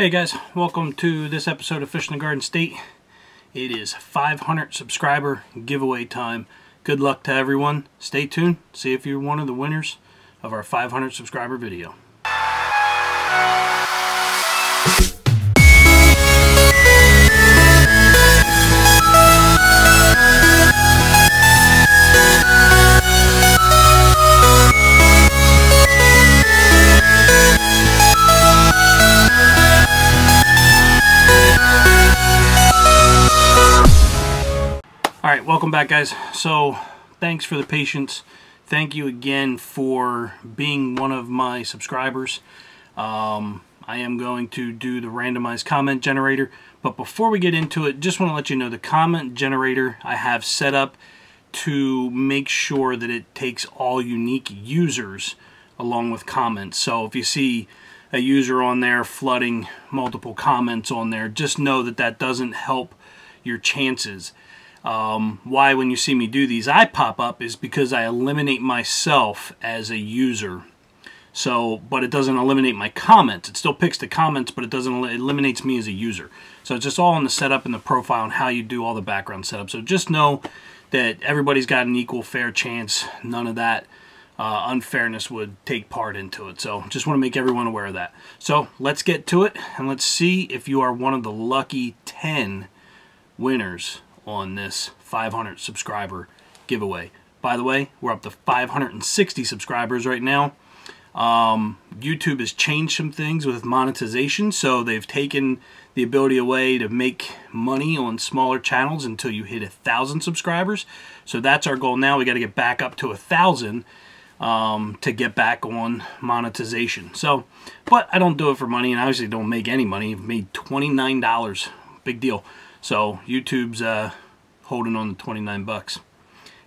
Hey guys, welcome to this episode of Fishing the Garden State. It is 500 subscriber giveaway time. Good luck to everyone. Stay tuned, see if you're one of the winners of our 500 subscriber video. Alright, welcome back guys. So thanks for the patience. Thank you again for being one of my subscribers. I am going to do the randomized comment generator, but before we get into it, just want to let you know the comment generator I have set up to make sure that it takes all unique users along with comments. So if you see a user on there flooding multiple comments on there, just know that that doesn't help your chances. Why when you see me do these I pop up is because I eliminate myself as a user. So, but it doesn't eliminate my comments. It still picks the comments, but it doesn't, it eliminates me as a user. So it's just all in the setup and the profile and how you do all the background setup. So just know that everybody's got an equal fair chance. None of that unfairness would take part into it. So just want to make everyone aware of that. So let's get to it and let's see if you are one of the lucky 10 winners on this 500 subscriber giveaway. By the way, we're up to 560 subscribers right now. YouTube has changed some things with monetization, so they've taken the ability away to make money on smaller channels until you hit 1,000 subscribers. So that's our goal now. We got to get back up to 1,000 to get back on monetization. So, but I don't do it for money, and I obviously don't make any money. I've made $29, big deal. So YouTube's holding on to 29 bucks.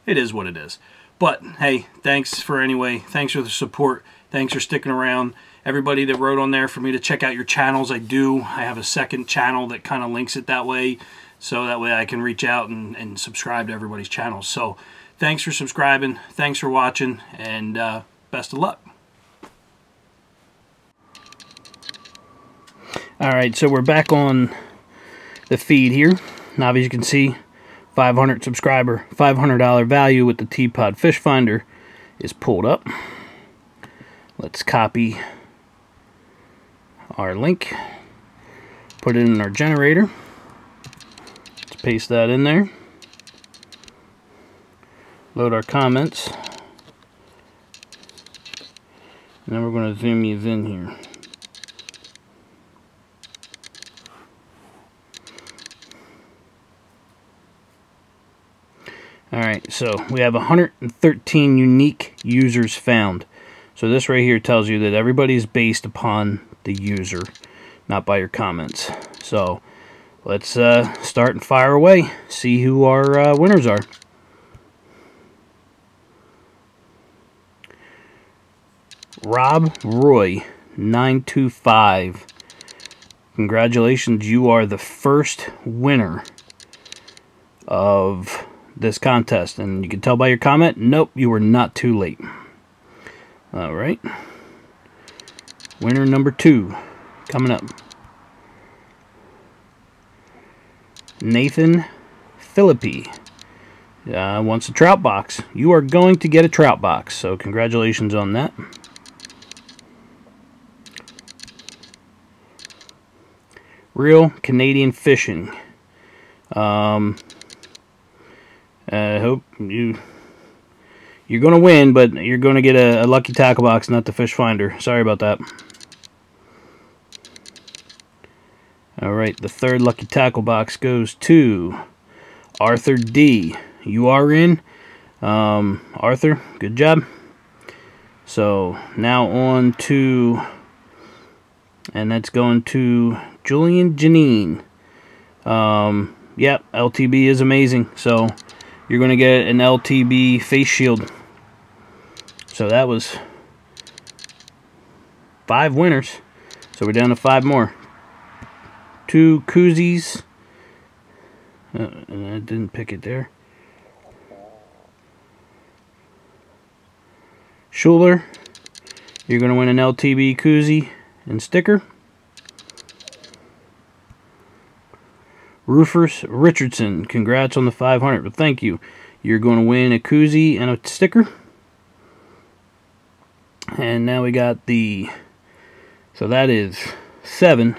It is what it is. But hey, thanks for the support. Thanks for sticking around. Everybody that wrote on there for me to check out your channels, I do. I have a second channel that kind of links it that way. So that way I can reach out and subscribe to everybody's channels. So thanks for subscribing. Thanks for watching. And best of luck. All right, so we're back on the feed here, and obviously you can see 500 subscriber, $500 value with the T-POD fish finder is pulled up. Let's copy our link, put it in our generator. Let's paste that in there, load our comments, and then we're going to zoom these in here. Alright, so we have 113 unique users found. So this right here tells you that everybody's based upon the user, not by your comments. So let's start and fire away, see who our winners are. Rob Roy 925. Congratulations, you are the first winner of this contest, and you can tell by your comment, nope, you were not too late. All right, winner number 2 coming up. Nathan Philippi wants a trout box. You are going to get a trout box, so congratulations on that. Real Canadian Fishing. I hope you're going to win, but you're going to get a Lucky Tackle Box, not the fish finder. Sorry about that. Alright, the third Lucky Tackle Box goes to Arthur D. You are in. Arthur, good job. So, now on to, and that's going to Julian Janine. Yep, LTB is amazing, so you're going to get an LTB face shield. So that was 5 winners. So we're down to 5 more. 2 koozies. And I didn't pick it there. Schuler, you're going to win an LTB koozie and sticker. Rufus Richardson, congrats on the 500. Well, thank you. You're going to win a koozie and a sticker. And now we got the... So that is 7.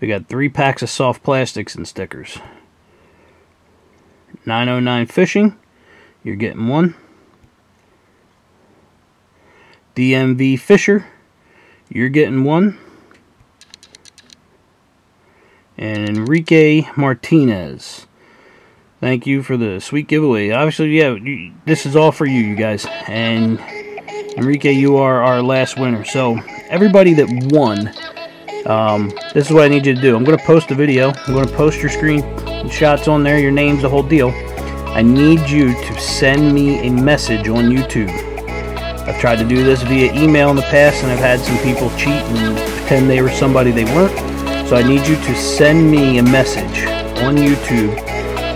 We got 3 packs of soft plastics and stickers. 909 Fishing, you're getting 1. DMV Fisher, you're getting 1. And Enrique Martinez, thank you for the sweet giveaway. Obviously, yeah, this is all for you, you guys. And Enrique, you are our last winner. So everybody that won, this is what I need you to do. I'm going to post the video. I'm going to post your screenshots on there, your names, the whole deal. I need you to send me a message on YouTube. I've tried to do this via email in the past, and I've had some people cheat and pretend they were somebody they weren't. So I need you to send me a message on YouTube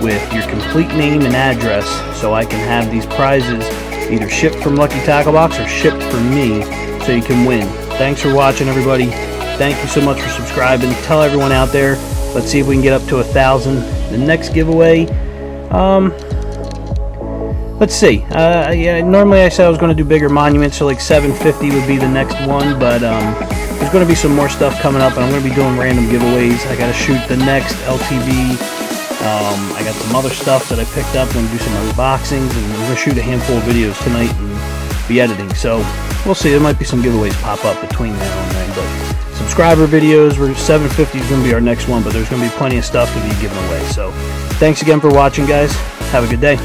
with your complete name and address so I can have these prizes either shipped from Lucky Tackle Box or shipped from me so you can win. Thanks for watching, everybody. Thank you so much for subscribing. Tell everyone out there. Let's see if we can get up to 1,000. The next giveaway, let's see. Yeah, normally I said I was going to do bigger monuments, so like 750 would be the next one, but... there's going to be some more stuff coming up, and I'm going to be doing random giveaways. I got to shoot the next LTV. I got some other stuff that I picked up. I'm going to do some unboxings, and we're going to shoot a handful of videos tonight and be editing. So we'll see. There might be some giveaways pop up between now and then. But subscriber videos, 750 is going to be our next one, but there's going to be plenty of stuff to be given away. So thanks again for watching, guys. Have a good day.